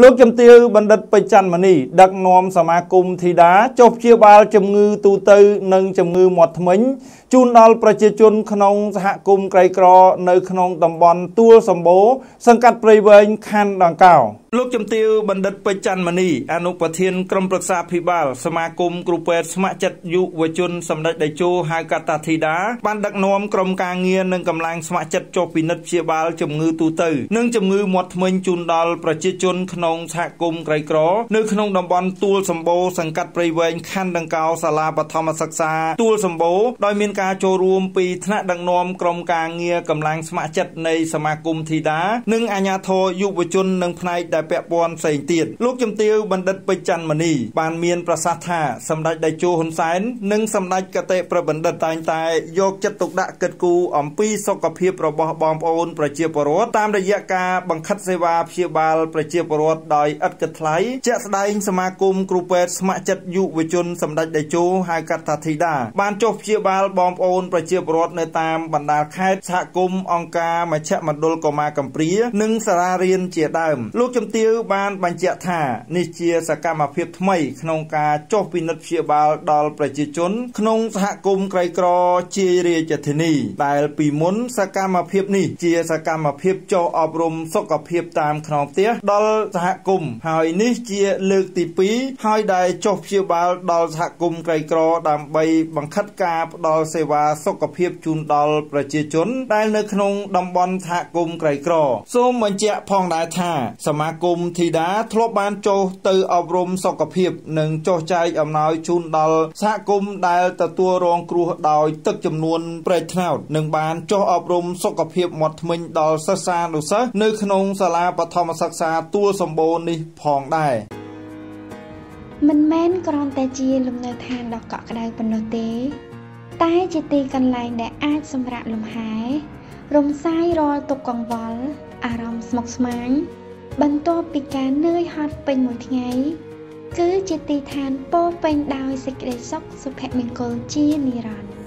ลูกจำเตียบันดัดไปจันมันนี่ดักนอมสมาคมทีดาจบเชียบาลจำงือตูตือหนึ่งจำงือหมดเหม็นจุนดอลประชาชนขนมสหกรมไกรกรอในขนมตำบลตัวสมโบสังกัดปริเวณคันดังเก่าลูกจำเตียบันดัดไปจันมันนี่อนุประเทศกรมประชาพิบาลสมาคมกรุเปสมาจัดยุวชนสำนักไดโจหากาตาทีดาบันดักนอมกรมการเงินหนึ่งกำลังสมาจัดจบปินัดเชียบาลจำงือตูตือหนึ่งจำงือหมดเหม็นจุนดอลประชาชนขนมสหกรมไกรกรอในขนมตำบลตัวสมโบสังกัดปริเวณคันดังเก่าศาลาปฐมศึกษาตัวสมโบโดยมีการโจรวมปีธนดังนอมกรมการเงินกำลังสมาชิกในสมาคมทีดาหนึ่งอาญาโทยุวชนหนึ่งพนัยได้แปะปอนใส่เตียดลูกจำเตียวบันดัดไปจันมณีบานเมียนประสาทาสำนักไดโจหนสายหนึ่งสำนักกระเตะประบันดัดตายตายยกจัดตกดะเกิดกูอ่อมปีสกเพียบระบอบอมโอนประเจียปรสตามระยะกาบังคับเสวาเพียบาลประเจียปรสโดยอัดกระไถจะแสดงสมาคมกรุเปสมาจัดยุวชนสำนักไดโจหายกัตถิดาบานจบเพียบาลบอมโอนประเชียบรถในตามบรรดาค่ายสหกรมองกามาเชะมาดลกมากัมปรีหนึ่งสาราเรียนเจียดามลูกจำเตียวบานบัญเจท่านิเชียสกามาเพียบทำไมขนงกาจบปินัดเพียบาลดอลประเชียชนขนงสหกรมไกรกรอเชียเรียจัตนีได้ปีมุนสกามาเพียบนี่เชียสกามาเพียบโจอบรมสกเพียบตามขนงเตี้ยดอลสหกรมหายนิเชียเลือกตีปีหายได้จบเพียบาลดอลสหกรมไกรกรอตามใบบังคับกาดอลเสวาสกเพียบจุนดอลประชาชนได้ในขนมดำบอลทะกรมไกรกรอส้มมันเจะพองได้ท่าสมาคมทีดาทลบบานโจตืออบรมสกเพียบหนึ่งโจใจอำนวยจุนดอลทะกรมได้แต่ตัวรองครูดอยตึกจำนวนเปรตแนวหนึ่งบานโจอบรมสกเพียบหมดมินดอลซาซาดุซะในขนมสลาปฐมศึกษาตัวสมบูรณ์นี่พองได้มันแม่นกรอนแต่จีลมในทางดอกเกาะกระไดปนเตใต้จิตีกันไลน์ได้อาจสำระลมหายลมไส้รอตกกองวอลอารมณ์สมกสมังบรรทุกปีการเนื่อยฮอตเป็นหมดไงคือจิตีทานโป้เป็นดาวสิกเดซอกสุเพมิงโกลจีนิรัน